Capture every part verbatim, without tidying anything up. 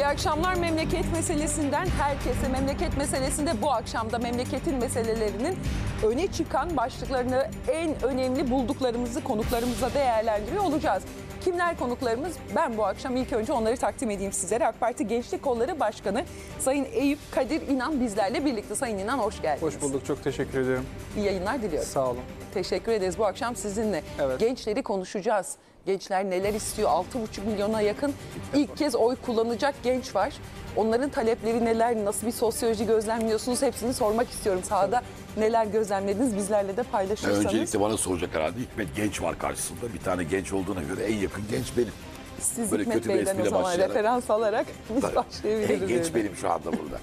İyi akşamlar. Memleket meselesinden herkese, memleket meselesinde bu akşamda memleketin meselelerinin öne çıkan başlıklarını, en önemli bulduklarımızı konuklarımıza değerlendiriyor olacağız. Kimler konuklarımız? Ben bu akşam ilk önce onları takdim edeyim sizlere. AK Parti Gençlik Kolları Başkanı Sayın Eyüp Kadir İnan bizlerle birlikte. Sayın İnan, hoş geldiniz. Hoş bulduk, çok teşekkür ederim. İyi yayınlar diliyorum. Sağ olun. Teşekkür ederiz. Bu akşam sizinle evet. Gençleri konuşacağız. Gençler neler istiyor? altı buçuk milyona yakın ilk kez oy kullanacak genç var. Onların talepleri neler? Nasıl bir sosyoloji gözlemliyorsunuz? Hepsini sormak istiyorum. Sahada neler gözlemlediniz? Bizlerle de paylaşırsanız. Ya öncelikle bana soracak herhalde. Hikmet Genç var karşısında. Bir tane genç olduğuna göre en yakın genç benim. Siz böyle Hikmet Bey'den o zaman başlayarak, referans alarak biz başlayabiliriz. En genç yani. Benim şu anda burada.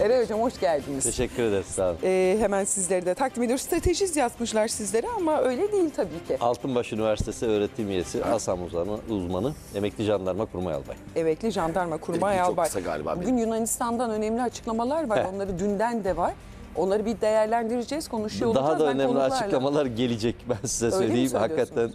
Eren Hocam, hoş geldiniz. Teşekkür ederiz, sağ olun. Ee, hemen sizleri de takdim ediyoruz. Stratejist yazmışlar sizlere ama öyle değil tabii ki. Altınbaş Üniversitesi öğretim üyesi, ASAM uzmanı, emekli jandarma kurmay albay. Emekli jandarma kurmay albay. Bugün Yunanistan'dan önemli açıklamalar var. Heh. Onları dünden de var. Onları bir değerlendireceğiz, konuşuyor daha olacağız. Daha da ben önemli konularla... açıklamalar gelecek, ben size öyle söyleyeyim. Hakikaten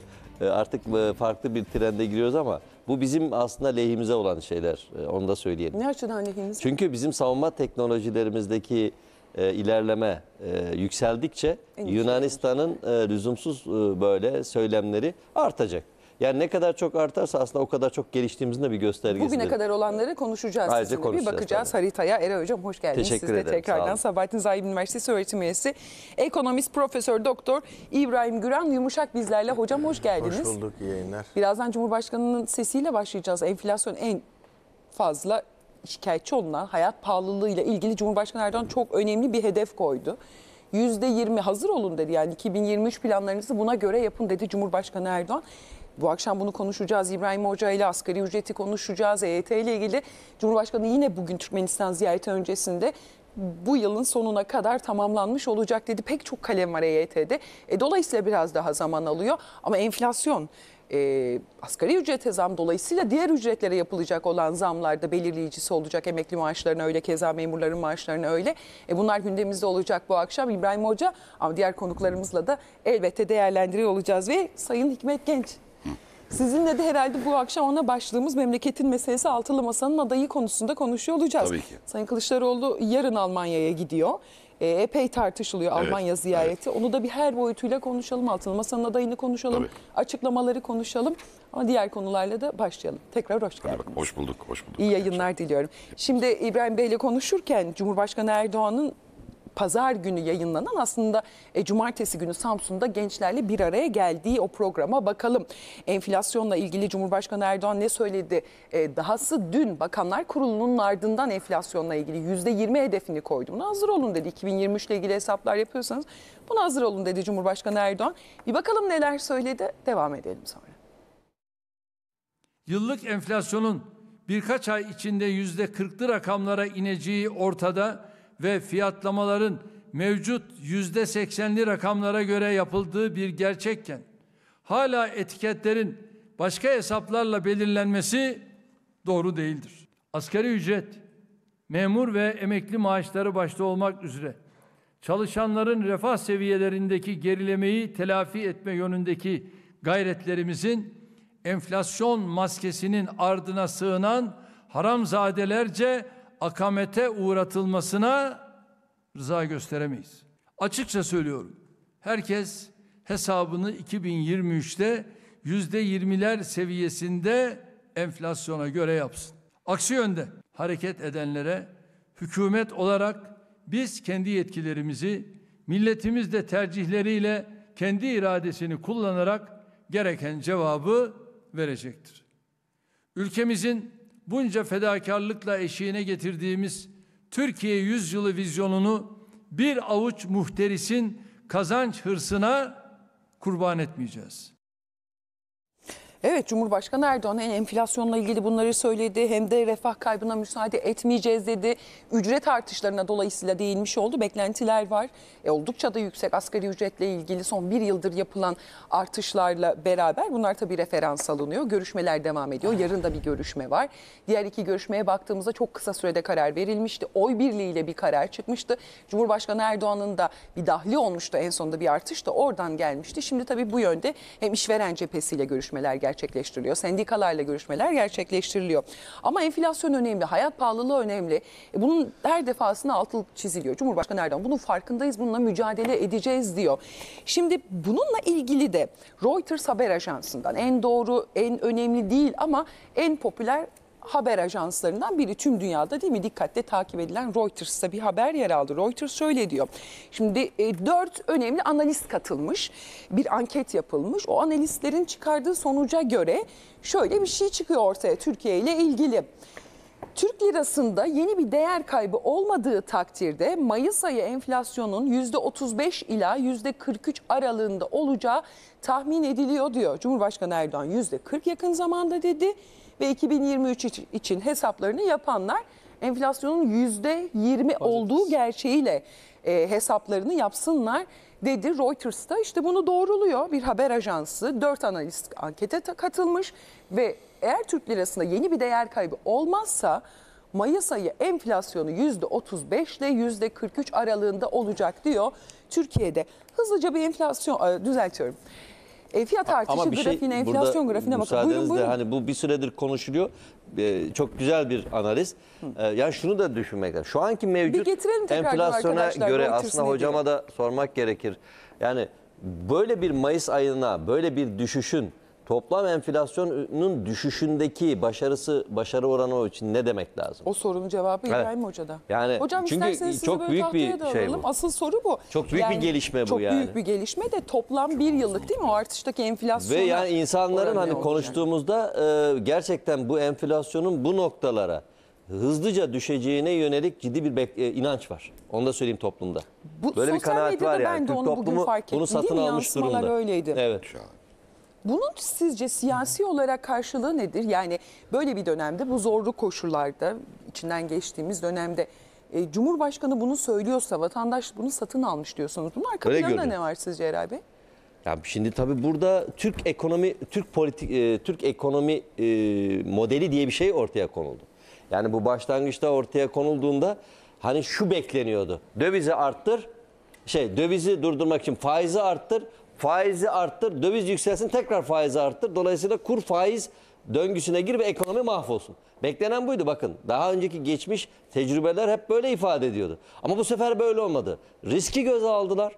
artık farklı bir trende giriyoruz ama bu bizim aslında lehimize olan şeyler. Onu da söyleyelim. Ne açıdan lehimize? Çünkü bizim savunma teknolojilerimizdeki e, ilerleme e, yükseldikçe Yunanistan'ın e, lüzumsuz e, böyle söylemleri artacak. Yani ne kadar çok artarsa aslında o kadar çok geliştiğimizin de bir göstergesidir. Bugüne kadar olanları konuşacağız. Ayrıca sizinle konuşacağız, bir bakacağız tabii. Haritaya. Eren Hocam, hoş geldiniz. Teşekkür Siz de ederim. Tekrardan Sabahattin Zaim Üniversitesi öğretim üyesi, ekonomist Profesör Doktor İbrahim Güran Yumuşak bizlerle. Hocam, hoş geldiniz. Hoş bulduk, iyi yayınlar. Birazdan Cumhurbaşkanı'nın sesiyle başlayacağız. Enflasyon en fazla şikayetçi olunan, hayat pahalılığıyla ilgili Cumhurbaşkanı Erdoğan çok önemli bir hedef koydu. yüzde yirmi hazır olun dedi, yani iki bin yirmi üç planlarınızı buna göre yapın dedi Cumhurbaşkanı Erdoğan. Bu akşam bunu konuşacağız. İbrahim Hoca ile asgari ücreti konuşacağız. E Y T ile ilgili Cumhurbaşkanı yine bugün Türkmenistan ziyareti öncesinde bu yılın sonuna kadar tamamlanmış olacak dedi. Pek çok kalem var E Y T'de. E, dolayısıyla biraz daha zaman alıyor. Ama enflasyon, e, asgari ücrete zam, dolayısıyla diğer ücretlere yapılacak olan zamlarda belirleyicisi olacak. Emekli maaşlarına öyle, keza memurların maaşlarına öyle. E, bunlar gündemimizde olacak bu akşam. İbrahim Hoca ama diğer konuklarımızla da elbette değerlendiriyor olacağız. Ve Sayın Hikmet Genç. Sizinle de herhalde bu akşam ona başladığımız memleketin meselesi, altılı masanın adayı konusunda konuşuyor olacağız. Tabii ki. Sayın Kılıçdaroğlu yarın Almanya'ya gidiyor. E, epey tartışılıyor evet, Almanya ziyareti. Evet. Onu da bir her boyutuyla konuşalım. Altılı masanın adayını konuşalım. Tabii. Açıklamaları konuşalım. Ama diğer konularla da başlayalım. Tekrar hoş geldiniz. Bak, hoş bulduk, hoş bulduk. İyi yayınlar diliyorum. Şimdi İbrahim Bey'le konuşurken Cumhurbaşkanı Erdoğan'ın Pazar günü yayınlanan, aslında e, cumartesi günü Samsun'da gençlerle bir araya geldiği o programa bakalım. Enflasyonla ilgili Cumhurbaşkanı Erdoğan ne söyledi? E, dahası dün Bakanlar Kurulu'nun ardından enflasyonla ilgili yüzde yirmi hedefini koydu. Buna hazır olun dedi. iki bin yirmi üç ile ilgili hesaplar yapıyorsanız buna hazır olun dedi Cumhurbaşkanı Erdoğan. Bir bakalım neler söyledi. Devam edelim sonra. Yıllık enflasyonun birkaç ay içinde yüzde kırklı rakamlara ineceği ortada ve fiyatlamaların mevcut yüzde seksenli rakamlara göre yapıldığı bir gerçekken hala etiketlerin başka hesaplarla belirlenmesi doğru değildir. Asgari ücret, memur ve emekli maaşları başta olmak üzere çalışanların refah seviyelerindeki gerilemeyi telafi etme yönündeki gayretlerimizin enflasyon maskesinin ardına sığınan haramzadelerce akamete uğratılmasına rıza gösteremeyiz. Açıkça söylüyorum. Herkes hesabını iki bin yirmi üçte yüzde yirmiler seviyesinde enflasyona göre yapsın. Aksi yönde hareket edenlere hükümet olarak biz kendi yetkilerimizi, milletimiz de tercihleriyle kendi iradesini kullanarak gereken cevabı verecektir. Ülkemizin bunca fedakarlıkla eşiğine getirdiğimiz Türkiye yüzyılı vizyonunu bir avuç muhterisin kazanç hırsına kurban etmeyeceğiz. Evet, Cumhurbaşkanı Erdoğan hem enflasyonla ilgili bunları söyledi, hem de refah kaybına müsaade etmeyeceğiz dedi. Ücret artışlarına dolayısıyla değinmiş oldu. Beklentiler var. E, oldukça da yüksek asgari ücretle ilgili son bir yıldır yapılan artışlarla beraber bunlar tabii referans alınıyor. Görüşmeler devam ediyor. Yarın da bir görüşme var. Diğer iki görüşmeye baktığımızda çok kısa sürede karar verilmişti. Oy birliğiyle bir karar çıkmıştı. Cumhurbaşkanı Erdoğan'ın da bir dahli olmuştu en sonunda, bir artış da oradan gelmişti. Şimdi tabii bu yönde hem işveren cephesiyle görüşmeler geldi. gerçekleştiriliyor. Sendikalarla görüşmeler gerçekleştiriliyor. Ama enflasyon önemli, hayat pahalılığı önemli. Bunun her defasında altı çiziliyor. Cumhurbaşkanı Erdoğan bunun farkındayız, bununla mücadele edeceğiz diyor. Şimdi bununla ilgili de Reuters haber ajansından en doğru, en önemli değil ama en popüler haber ajanslarından biri tüm dünyada değil mi? Dikkatle takip edilen Reuters'ta bir haber yer aldı. Reuters şöyle diyor. Şimdi e, dört önemli analist katılmış. Bir anket yapılmış. O analistlerin çıkardığı sonuca göre şöyle bir şey çıkıyor ortaya Türkiye ile ilgili. Türk lirasında yeni bir değer kaybı olmadığı takdirde Mayıs ayı enflasyonun yüzde otuz beş ila yüzde kırk üç aralığında olacağı tahmin ediliyor diyor. Cumhurbaşkanı Erdoğan yüzde kırk yakın zamanda dedi. Ve iki bin yirmi üç için hesaplarını yapanlar enflasyonun yüzde yirmi olduğu gerçeğiyle e, hesaplarını yapsınlar dedi. Reuters'ta işte bunu doğruluyor bir haber ajansı. Dört analist ankete katılmış ve eğer Türk lirasında yeni bir değer kaybı olmazsa Mayıs ayı enflasyonu yüzde otuz beş ile yüzde kırk üç aralığında olacak diyor Türkiye'de. Hızlıca bir enflasyon düzeltiyorum. E, fiyat artışı grafiğine, şey, enflasyon grafiğine bakın. Buyurun, buyurun. Hani bu bir süredir konuşuluyor. Ee, çok güzel bir analiz. Ee, yani şunu da düşünmek lazım. Şu anki mevcut enflasyona göre aslında hocama da sormak gerekir. Yani böyle bir Mayıs ayına böyle bir düşüşün toplam enflasyonun düşüşündeki başarısı, başarı oranı için ne demek lazım? O sorunun cevabı İbrahim evet. Hoca'da. Yani hocam çünkü çok büyük bir şey alalım. Bu. Asıl soru bu. Çok büyük yani, bir gelişme bu çok yani. Çok büyük bir gelişme de toplam çok bir yıllık değil mi? O artıştaki enflasyona. Ve yani insanların hani konuştuğumuzda yani. E, gerçekten bu enflasyonun bu noktalara hızlıca düşeceğine yönelik ciddi bir inanç var. Onu da söyleyeyim toplumda. Bu, Böyle bir kanaat var yani. Türk toplumu bunu satın almış durumda. Öyleydi. Evet. Bunun sizce siyasi olarak karşılığı nedir? Yani böyle bir dönemde, bu zorlu koşullarda, içinden geçtiğimiz dönemde e, Cumhurbaşkanı bunu söylüyorsa, vatandaş bunu satın almış diyorsanız, bunun arka planında ne var sizce Eray Bey? Ya şimdi tabii burada Türk ekonomi, Türk politik, e, Türk ekonomi e, modeli diye bir şey ortaya konuldu. Yani bu başlangıçta ortaya konulduğunda hani şu bekleniyordu. Dövizi arttır, şey dövizi durdurmak için faizi arttır. Faizi arttır, döviz yükselsin, tekrar faizi arttır. Dolayısıyla kur faiz döngüsüne gir ve ekonomi mahvolsun. Beklenen buydu bakın. Daha önceki geçmiş tecrübeler hep böyle ifade ediyordu. Ama bu sefer böyle olmadı. Riski göze aldılar.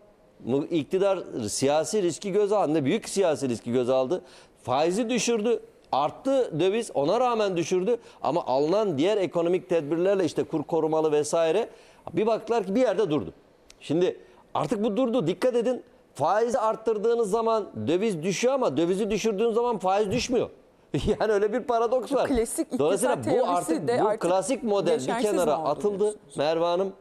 İktidar siyasi riski göze aldı. Büyük siyasi riski göze aldı. Faizi düşürdü. Arttı döviz, ona rağmen düşürdü. Ama alınan diğer ekonomik tedbirlerle işte kur korumalı vesaire bir baktılar ki bir yerde durdu. Şimdi artık bu durdu. Dikkat edin. Faizi arttırdığınız zaman döviz düşüyor ama dövizi düşürdüğünüz zaman faiz düşmüyor. Yani öyle bir paradoks var. Klasik Dolayısıyla bu artık bu artık klasik model bir kenara atıldı Merve Hanım.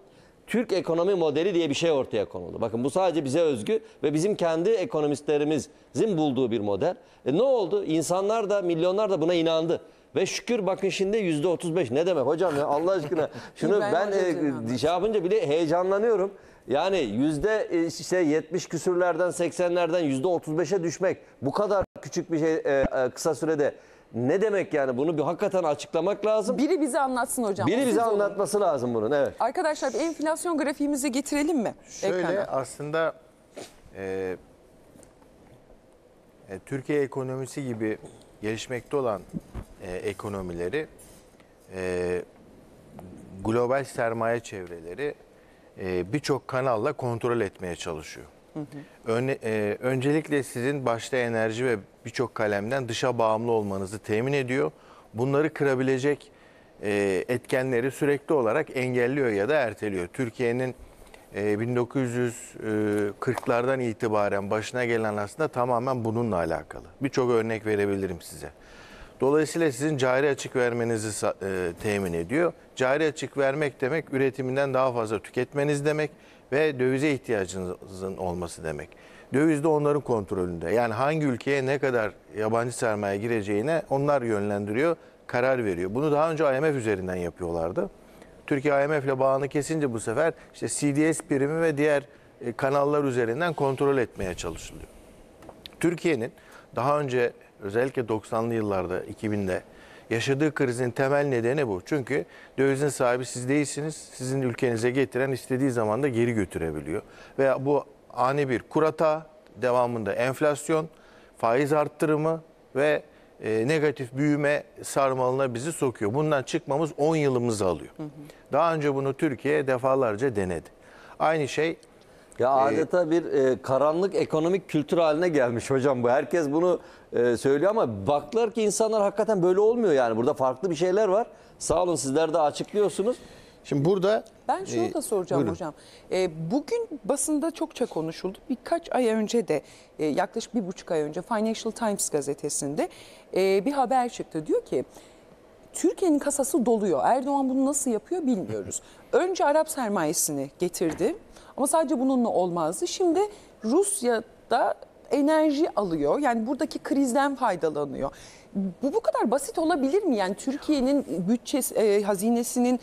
Türk ekonomi modeli diye bir şey ortaya konuldu. Bakın bu sadece bize özgü ve bizim kendi ekonomistlerimizin bulduğu bir model. E ne oldu? İnsanlar da, milyonlar da buna inandı. Ve şükür bakın şimdi yüzde otuz beş ne demek hocam ya Allah aşkına. Şunu ben e, şey yapınca bile heyecanlanıyorum. Yani yüzde işte yetmiş küsürlerden seksenlerden yüzde otuz beşe düşmek bu kadar küçük bir şey e, kısa sürede ne demek yani bunu bir hakikaten açıklamak lazım. Biri bize anlatsın hocam. Biri bize Siz anlatması olun. lazım bunun evet. Arkadaşlar enflasyon grafiğimizi getirelim mi? Şöyle ekrana. aslında e, e, Türkiye ekonomisi gibi gelişmekte olan e, ekonomileri e, global sermaye çevreleri birçok kanalla kontrol etmeye çalışıyor. Hı hı. Ön, e, öncelikle sizin başta enerji ve birçok kalemden dışa bağımlı olmanızı temin ediyor. Bunları kırabilecek e, etkenleri sürekli olarak engelliyor ya da erteliyor. Türkiye'nin e, bin dokuz yüz kırklardan itibaren başına gelen aslında tamamen bununla alakalı. Birçok örnek verebilirim size. Dolayısıyla sizin cari açık vermenizi e, temin ediyor. Cari açık vermek demek üretiminden daha fazla tüketmeniz demek ve dövize ihtiyacınızın olması demek. Döviz de onların kontrolünde. Yani hangi ülkeye ne kadar yabancı sermaye gireceğine onlar yönlendiriyor, karar veriyor. Bunu daha önce I M F üzerinden yapıyorlardı. Türkiye I M F ile bağını kesince bu sefer işte C D S primi ve diğer e, kanallar üzerinden kontrol etmeye çalışılıyor. Türkiye'nin daha önce özellikle doksanlı yıllarda, iki binde yaşadığı krizin temel nedeni bu. Çünkü dövizin sahibi siz değilsiniz. Sizin ülkenize getiren istediği zaman da geri götürebiliyor. Veya bu ani bir kur hatağı, devamında enflasyon, faiz arttırımı ve e, negatif büyüme sarmalına bizi sokuyor. Bundan çıkmamız on yılımızı alıyor. Hı hı. Daha önce bunu Türkiye defalarca denedi. Aynı şey... Ya adeta bir e, karanlık ekonomik kültür haline gelmiş hocam bu. Herkes bunu e, söylüyor ama baktılar ki insanlar hakikaten böyle olmuyor yani. Burada farklı bir şeyler var. Sağ olun sizler de açıklıyorsunuz. Şimdi burada... Ben şunu da e, soracağım buyurun. Hocam. E, bugün basında çokça konuşuldu. Birkaç ay önce de e, yaklaşık bir buçuk ay önce Financial Times gazetesinde e, bir haber çıktı. Diyor ki Türkiye'nin kasası doluyor. Erdoğan bunu nasıl yapıyor bilmiyoruz. Önce Arap sermayesini getirdi. Ama sadece bununla olmazdı. Şimdi Rusya'da enerji alıyor. Yani buradaki krizden faydalanıyor. Bu bu kadar basit olabilir mi? Yani Türkiye'nin bütçesi, e, hazinesinin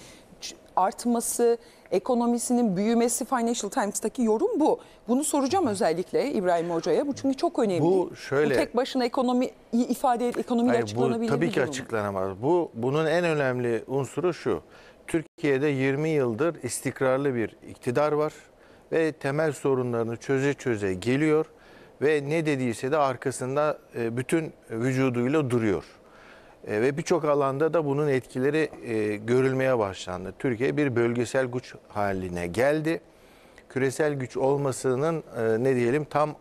artması, ekonomisinin büyümesi, Financial Times'taki yorum bu. Bunu soracağım özellikle İbrahim Hoca'ya. Bu çünkü çok önemli. Bu, şöyle, bu tek başına ekonomi ifade ekonomiyle hayır, açıklanabilir bu, tabii ki açıklanamaz. Bu, bunun en önemli unsuru şu. Türkiye'de yirmi yıldır istikrarlı bir iktidar var ve temel sorunlarını çöze çöze geliyor ve ne dediyse de arkasında bütün vücuduyla duruyor. Ve birçok alanda da bunun etkileri görülmeye başlandı. Türkiye bir bölgesel güç haline geldi. Küresel güç olmasının ne diyelim tam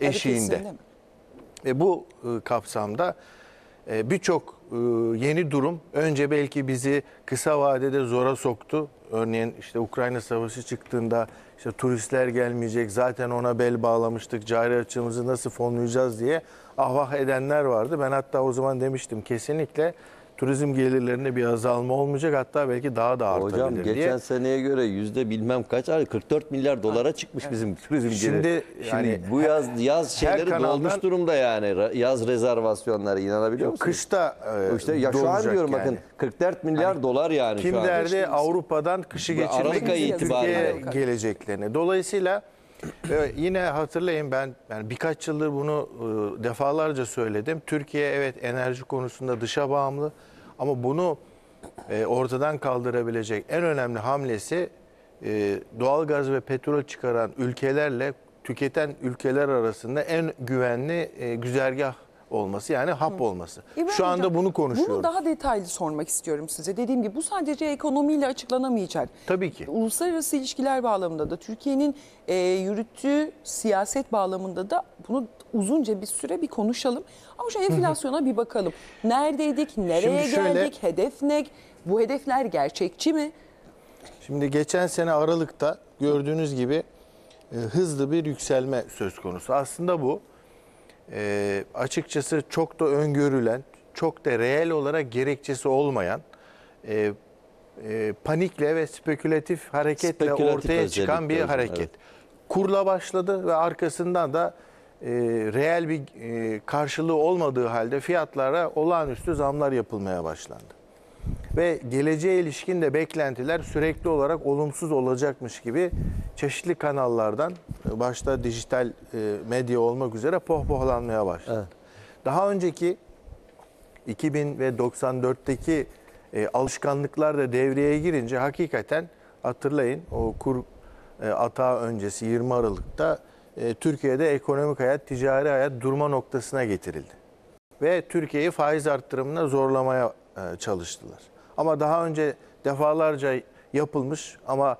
eşiğinde. Ve bu kapsamda birçok yeni durum önce belki bizi kısa vadede zora soktu. Örneğin işte Ukrayna savaşı çıktığında işte turistler gelmeyecek, zaten ona bel bağlamıştık, cari açığımızı nasıl fonlayacağız diye ahvah edenler vardı. Ben hatta o zaman demiştim kesinlikle turizm gelirlerinde bir azalma olmayacak, hatta belki daha da artabilir hocam, diye. Hocam geçen seneye göre yüzde bilmem kaç, kırk dört milyar dolara çıkmış bizim turizm geliri. Şimdi, Şimdi yani, bu yaz yaz şeyleri kanaldan, dolmuş durumda yani. Yaz rezervasyonları inanabiliyor musunuz? Kışta e, işte, ya şu an diyorum yani. Bakın kırk dört milyar yani, dolar yani. Kim şu derdi işte, Avrupa'dan kışı geçirmek için Türkiye'ye geleceklerini. Dolayısıyla yine hatırlayın ben yani birkaç yıldır bunu e, defalarca söyledim. Türkiye evet enerji konusunda dışa bağımlı ama bunu e, ortadan kaldırabilecek en önemli hamlesi e, doğalgaz ve petrol çıkaran ülkelerle tüketen ülkeler arasında en güvenli e, güzergah olması, yani hap olması. İbrahim Şu anda hocam, bunu konuşuyoruz. Bunu daha detaylı sormak istiyorum size. Dediğim gibi bu sadece ekonomiyle açıklanamayacak. Tabii ki. Uluslararası ilişkiler bağlamında da Türkiye'nin e, yürüttüğü siyaset bağlamında da bunu uzunca bir süre bir konuşalım. Ama şu enflasyona bir bakalım. Neredeydik, nereye şöyle, geldik, hedef ne? Bu hedefler gerçekçi mi? Şimdi geçen sene Aralık'ta gördüğünüz gibi e, hızlı bir yükselme söz konusu. Aslında bu E, açıkçası çok da öngörülen, çok da reel olarak gerekçesi olmayan e, e, panikle ve spekülatif hareketle spekülatif ortaya çıkan bir hareket. Evet. Kurla başladı ve arkasından da e, reel bir e, karşılığı olmadığı halde fiyatlara olağanüstü zamlar yapılmaya başlandı. Ve geleceğe ilişkin de beklentiler sürekli olarak olumsuz olacakmış gibi çeşitli kanallardan, başta dijital medya olmak üzere pohpohlanmaya başladı. Evet. Daha önceki iki bin ve doksan dörtteki alışkanlıklar da devreye girince hakikaten hatırlayın o kur atağı öncesi yirmi Aralık'ta Türkiye'de ekonomik hayat, ticari hayat durma noktasına getirildi. Ve Türkiye'yi faiz arttırımına zorlamaya çalıştılar. Ama daha önce defalarca yapılmış ama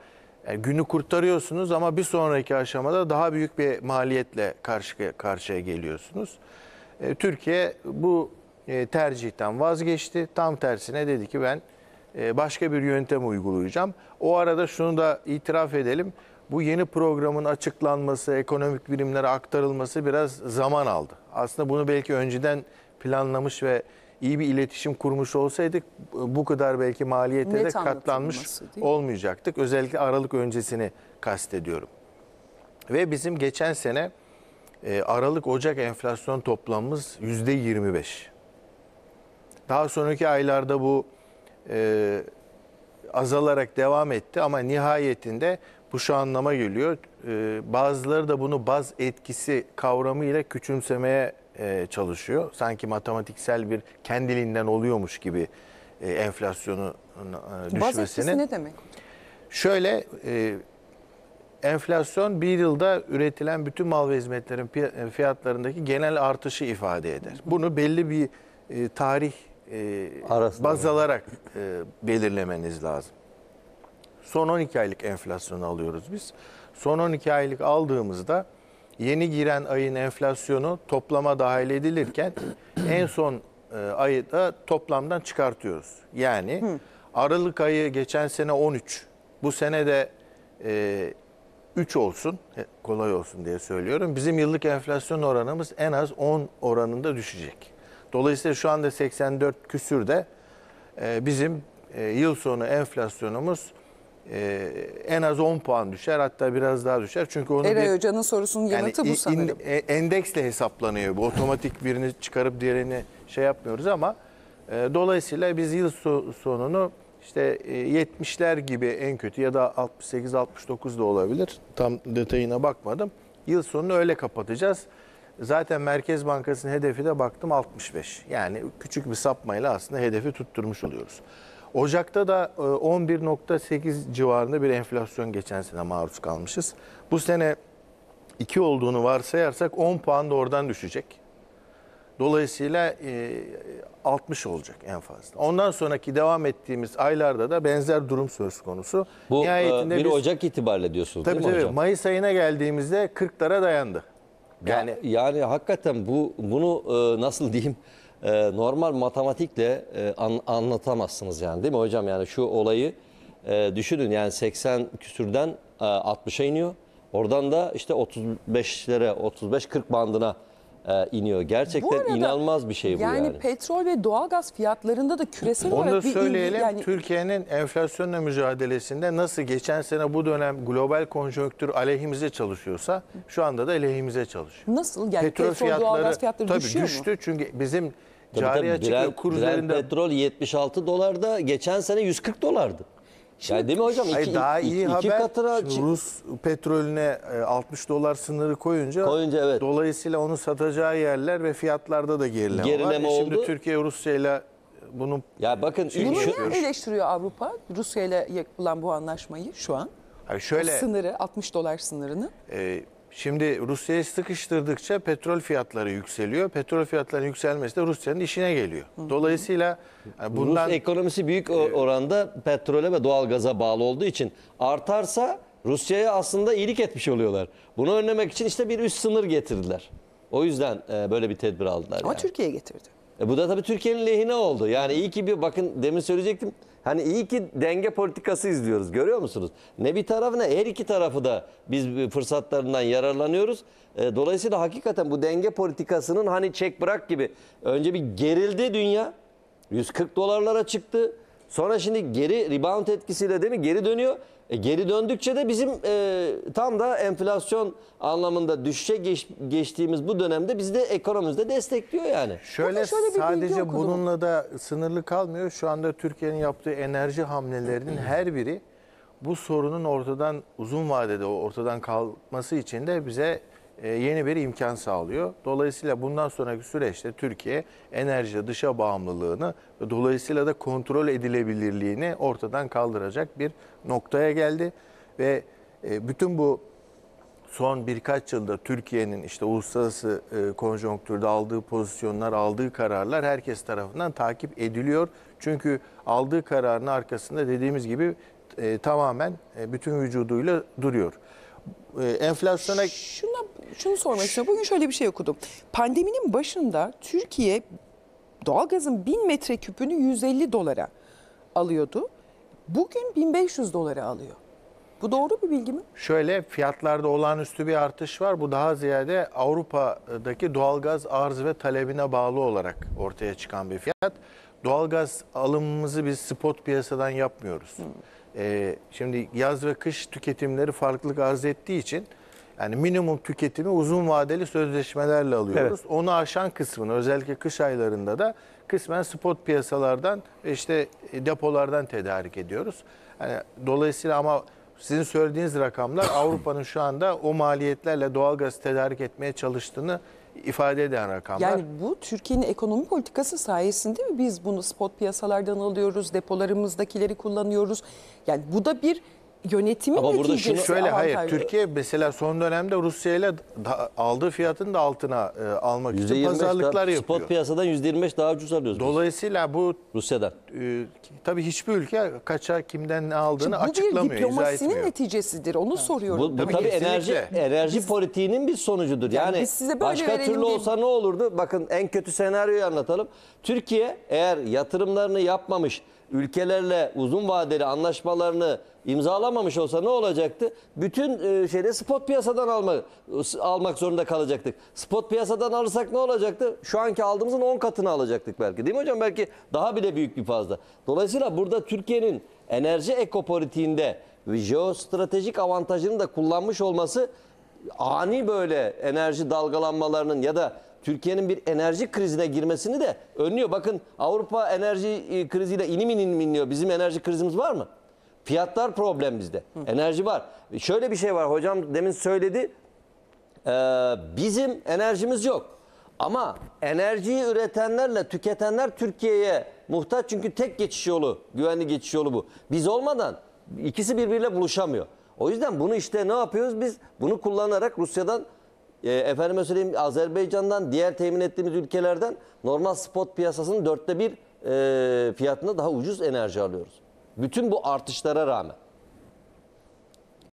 günü kurtarıyorsunuz ama bir sonraki aşamada daha büyük bir maliyetle karşı karşıya geliyorsunuz. Türkiye bu tercihten vazgeçti. Tam tersine dedi ki ben başka bir yöntem uygulayacağım. O arada şunu da itiraf edelim. Bu yeni programın açıklanması, ekonomik birimlere aktarılması biraz zaman aldı. Aslında bunu belki önceden planlamış ve iyi bir iletişim kurmuş olsaydık bu kadar belki maliyete net de katlanmış olmayacaktık. Özellikle Aralık öncesini kastediyorum. Ve bizim geçen sene Aralık-Ocak enflasyon toplamımız yüzde yirmi beş. Daha sonraki aylarda bu e, azalarak devam etti ama nihayetinde bu şu anlama geliyor. E, bazıları da bunu baz etkisi kavramıyla küçümsemeye çalışıyor. Sanki matematiksel bir kendiliğinden oluyormuş gibi enflasyonun düşmesini. Baz etkisi ne demek? Şöyle enflasyon bir yılda üretilen bütün mal ve hizmetlerin fiyatlarındaki genel artışı ifade eder. Bunu belli bir e, tarih e, baz alarak e, belirlemeniz lazım. Son on iki aylık enflasyonu alıyoruz biz. Son on iki aylık aldığımızda yeni giren ayın enflasyonu toplama dahil edilirken en son e, ayı da toplamdan çıkartıyoruz. Yani Hı. Aralık ayı geçen sene on üç, bu sene de e, üç olsun, kolay olsun diye söylüyorum. Bizim yıllık enflasyon oranımız en az on oranında düşecek. Dolayısıyla şu anda seksen dört küsürde e, bizim e, yıl sonu enflasyonumuz Ee, en az on puan düşer, hatta biraz daha düşer. Çünkü onu Eray bir, Hoca'nın sorusunun yanıtı yani bu sanırım. In, endeksle hesaplanıyor bu. Otomatik birini çıkarıp diğerini şey yapmıyoruz ama e, dolayısıyla biz yıl so, sonunu işte e, yetmişler gibi en kötü ya da altmış sekiz altmış dokuz da olabilir. Tam detayına bakmadım. Yıl sonunu öyle kapatacağız. Zaten Merkez Bankası'nın hedefi de baktım altmış beş. Yani küçük bir sapmayla aslında hedefi tutturmuş oluyoruz. Ocak'ta da on bir nokta sekiz civarında bir enflasyon geçen sene maruz kalmışız. Bu sene iki olduğunu varsayarsak on puan da oradan düşecek. Dolayısıyla altmış olacak en fazla. Ondan sonraki devam ettiğimiz aylarda da benzer durum söz konusu. Bu nihayetinde bir biz, Ocak itibariyle diyorsunuz tabii değil mi tabii, hocam? Mayıs ayına geldiğimizde kırklara dayandı. Yani, yani, yani hakikaten bu bunu nasıl diyeyim? Normal matematikle anlatamazsınız yani değil mi hocam? Yani şu olayı düşünün yani seksen küsürden altmışa iniyor. Oradan da işte otuz beşlere otuz beş kırk bandına iniyor. Gerçekten arada, inanılmaz bir şey bu yani. Yani petrol ve doğalgaz fiyatlarında da küresel olarak bir... Onu da söyleyelim. Yani... Türkiye'nin enflasyonla mücadelesinde nasıl geçen sene bu dönem global konjonktür aleyhimize çalışıyorsa şu anda da aleyhimize çalışıyor. Nasıl? Yani petrol, petrol fiyatları, doğalgaz fiyatları tabii düşüyor düştü mu? Çünkü bizim cari açık kur üzerinde... Petrol yetmiş altı dolarda geçen sene yüz kırk dolardı. Şimdi, yani değil mi hocam? İki, daha iyi iki, haber, iki katına... Rus petrolüne altmış dolar sınırı koyunca, koyunca evet. Dolayısıyla onu satacağı yerler ve fiyatlarda da gerileme, gerileme var. Oldu. Şimdi Türkiye Rusya'yla bunu... Ya bakın... Bunu şu... niye eleştiriyor Avrupa? Rusya'yla yapılan bu anlaşmayı şu an. Yani şöyle, sınırı, altmış dolar sınırını. E, şimdi Rusya'yı sıkıştırdıkça petrol fiyatları yükseliyor. Petrol fiyatlarının yükselmesi de Rusya'nın işine geliyor. Dolayısıyla bundan... Rus ekonomisi büyük oranda petrole ve doğalgaza bağlı olduğu için artarsa Rusya'ya aslında iyilik etmiş oluyorlar. Bunu önlemek için işte bir üst sınır getirdiler. O yüzden böyle bir tedbir aldılar. Ama yani. Türkiye getirdi. E bu da tabii Türkiye'nin lehine oldu. Yani iyi ki bir bakın demin söyleyecektim. Hani iyi ki denge politikası izliyoruz. Görüyor musunuz? Ne bir tarafı ne her iki tarafı da biz fırsatlarından yararlanıyoruz. Dolayısıyla hakikaten bu denge politikasının hani çek bırak gibi. Önce bir gerildi dünya. yüz kırk dolarlara çıktı. Sonra şimdi geri rebound etkisiyle değil mi? Geri dönüyor. E geri döndükçe de bizim e, tam da enflasyon anlamında düşüşe geç, geçtiğimiz bu dönemde biz de ekonomimizde destekliyor yani. Şöyle, şöyle sadece bununla da sınırlı kalmıyor. Şu anda Türkiye'nin yaptığı enerji hamlelerinin her biri bu sorunun ortadan uzun vadede ortadan kalkması için de bize e, yeni bir imkan sağlıyor. Dolayısıyla bundan sonraki süreçte Türkiye enerji dışa bağımlılığını ve dolayısıyla da kontrol edilebilirliğini ortadan kaldıracak bir noktaya geldi ve bütün bu son birkaç yılda Türkiye'nin işte uluslararası konjonktürde aldığı pozisyonlar, aldığı kararlar herkes tarafından takip ediliyor. Çünkü aldığı kararın arkasında dediğimiz gibi tamamen bütün vücuduyla duruyor. Enflasyona... Şuna, şunu sormak istiyorum. Bugün şöyle bir şey okudum. Pandeminin başında Türkiye doğalgazın bin metreküpünü yüz elli dolara alıyordu. Bugün bin beş yüz dolara alıyor. Bu doğru bir bilgi mi? Şöyle fiyatlarda olağanüstü bir artış var. Bu daha ziyade Avrupa'daki doğalgaz arz ve talebine bağlı olarak ortaya çıkan bir fiyat. Doğalgaz alımımızı biz spot piyasadan yapmıyoruz. Hmm. Ee, şimdi yaz ve kış tüketimleri farklılık arz ettiği için yani minimum tüketimi uzun vadeli sözleşmelerle alıyoruz. Evet. Onu aşan kısmını özellikle kış aylarında da kısmen spot piyasalardan işte depolardan tedarik ediyoruz. Yani dolayısıyla ama sizin söylediğiniz rakamlar Avrupa'nın şu anda o maliyetlerle doğalgaz tedarik etmeye çalıştığını ifade eden rakamlar. Yani bu Türkiye'nin ekonomi politikası sayesinde mi biz bunu spot piyasalardan alıyoruz, depolarımızdakileri kullanıyoruz? Yani bu da bir yönetimi ama burada şunu şöyle hayır veriyor. Türkiye mesela son dönemde Rusya ile aldığı fiyatın da altına e, almak için pazarlıklar daha, yapıyor. Spot piyasadan yüzde yirmi beş daha ucuz alıyoruz. Dolayısıyla biz. bu Rusya'dan e, tabii hiçbir ülke kaça kimden ne aldığını Şimdi açıklamıyor. Bu bir diplomasinin neticesidir. Onu ha. soruyorum. Bu, bu tabii enerji enerji biz, politiğinin bir sonucudur. Yani, yani size böyle başka türlü diye... olsa ne olurdu? Bakın en kötü senaryoyu anlatalım. Türkiye eğer yatırımlarını yapmamış ülkelerle uzun vadeli anlaşmalarını imzalamamış olsa ne olacaktı? Bütün şeyde spot piyasadan alma, almak zorunda kalacaktık. Spot piyasadan alırsak ne olacaktı? Şu anki aldığımızın on katını alacaktık belki. Değil mi hocam? Belki daha bile büyük bir fazla. Dolayısıyla burada Türkiye'nin enerji ekopolitiğinde jeostratejik avantajını da kullanmış olması ani böyle enerji dalgalanmalarının ya da Türkiye'nin bir enerji krizine girmesini de önlüyor. Bakın Avrupa enerji kriziyle inim inim inliyor. Bizim enerji krizimiz var mı? Fiyatlar problem bizde. Hı. Enerji var. Şöyle bir şey var. Hocam demin söyledi. Ee, bizim enerjimiz yok. Ama enerjiyi üretenlerle tüketenler Türkiye'ye muhtaç. Çünkü tek geçiş yolu, güvenli geçiş yolu bu. Biz olmadan ikisi birbiriyle buluşamıyor. O yüzden bunu işte ne yapıyoruz biz? Bunu kullanarak Rusya'dan efendime söyleyeyim Azerbaycan'dan diğer temin ettiğimiz ülkelerden normal spot piyasasının dörtte bir e, fiyatına daha ucuz enerji alıyoruz. Bütün bu artışlara rağmen.